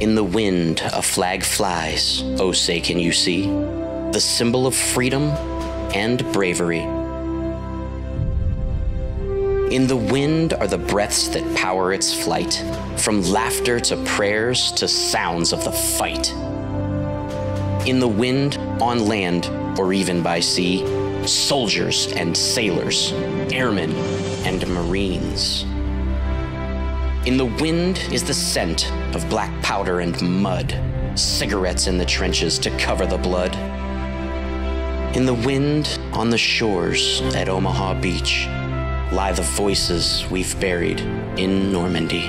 In the wind, a flag flies. Oh, say, can you see the symbol of freedom and bravery? In the wind are the breaths that power its flight, from laughter to prayers to sounds of the fight. In the wind, on land, or even by sea, soldiers and sailors, airmen and marines. In the wind is the scent of black powder and mud, cigarettes in the trenches to cover the blood. In the wind, on the shores at Omaha Beach, lie the voices we've buried in Normandy.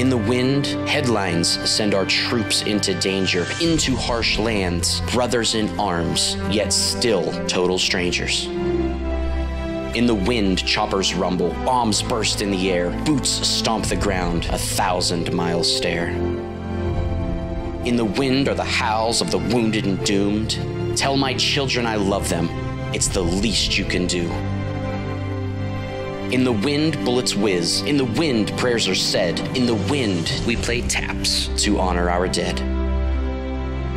In the wind, headlines send our troops into danger, into harsh lands, brothers in arms, yet still total strangers. In the wind, choppers rumble, bombs burst in the air, boots stomp the ground, a 1,000-mile stare. In the wind are the howls of the wounded and doomed. Tell my children I love them. It's the least you can do. In the wind, bullets whiz. In the wind, prayers are said. In the wind, we play taps to honor our dead.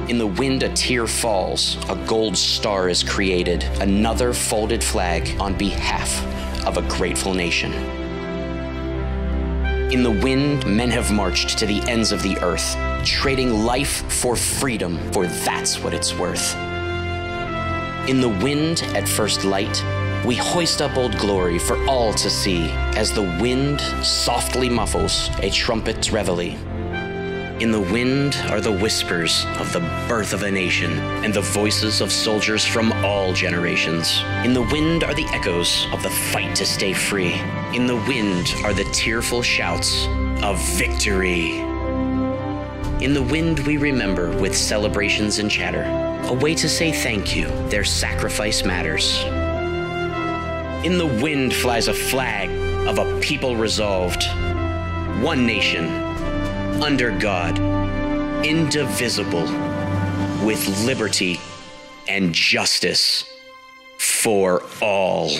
In the wind, a tear falls. A gold star is created. Another folded flag on behalf of a grateful nation. In the wind, men have marched to the ends of the earth, trading life for freedom, for that's what it's worth. In the wind, at first light, we hoist up old glory for all to see as the wind softly muffles a trumpet's reveille. In the wind are the whispers of the birth of a nation and the voices of soldiers from all generations. In the wind are the echoes of the fight to stay free. In the wind are the tearful shouts of victory. In the wind we remember with celebrations and chatter, a way to say thank you, their sacrifice matters. In the wind flies a flag of a people resolved. One nation, under God, indivisible, with liberty and justice for all.